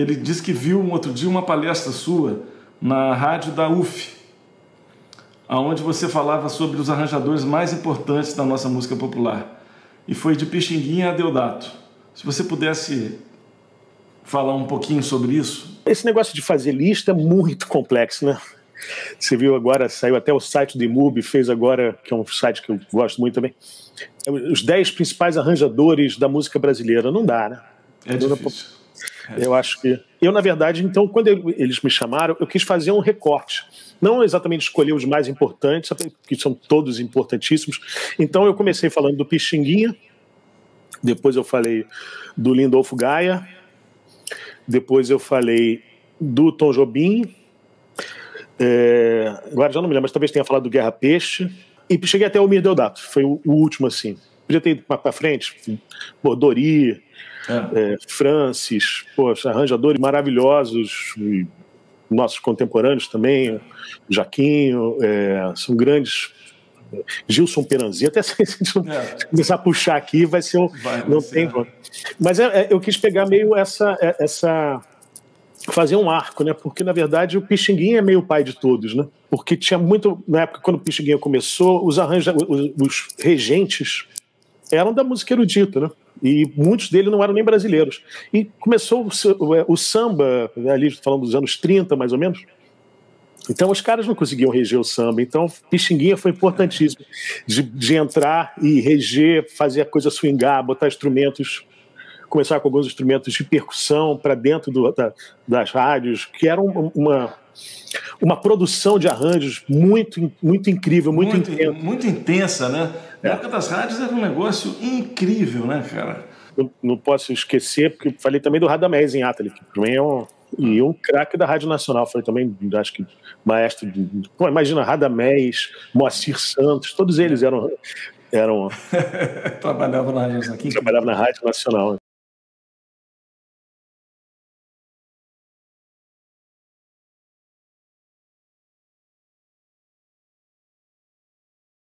Ele disse que viu um outro dia uma palestra sua na rádio da UF, onde você falava sobre os arranjadores mais importantes da nossa música popular. E foi de Pixinguinha a Deodato. Se você pudesse falar um pouquinho sobre isso. Esse negócio de fazer lista é muito complexo, né? Você viu agora, saiu até o site do MUBE, fez agora, que é um site que eu gosto muito também, os 10 principais arranjadores da música brasileira. Não dá, né? É difícil. Eu acho que... Eu, na verdade, então, quando eles me chamaram, eu quis fazer um recorte. Não exatamente escolher os mais importantes, que são todos importantíssimos. Então, eu comecei falando do Pixinguinha, depois eu falei do Lindolfo Gaia, depois eu falei do Tom Jobim, agora já não me lembro, mas talvez tenha falado do Guerra Peixe, e cheguei até o Mir Deodato, foi o último, assim. Podia ter ido para frente, Bordoni... Francis, poxa, arranjadores maravilhosos, nossos contemporâneos também, Jaquinho, são grandes. Gilson Peranzi, até se a gente não começar a puxar aqui, vai ser um. Não tem problema. Mas eu quis pegar meio essa fazer um arco, né? Porque na verdade o Pixinguinha é meio pai de todos, né? Porque tinha muito na época quando o Pixinguinha começou, os regentes eram da música erudita, né? E muitos deles não eram nem brasileiros. E começou o samba, ali falando dos anos 30, mais ou menos. Então os caras não conseguiam reger o samba. Então Pixinguinha foi importantíssimo de entrar e reger, fazer a coisa swingar, botar instrumentos, começar com alguns instrumentos de percussão para dentro das rádios, que era uma produção de arranjos muito incrível, muito intensa. Muito intensa, né? Na época das rádios era um negócio incrível, né, cara? Eu não posso esquecer, porque falei também do Radamés em Atalic, que também é um craque da Rádio Nacional. Falei também, acho que maestro de... Pô, imagina, Radamés, Moacir Santos, todos eles eram... trabalhavam na Rádio Nacional.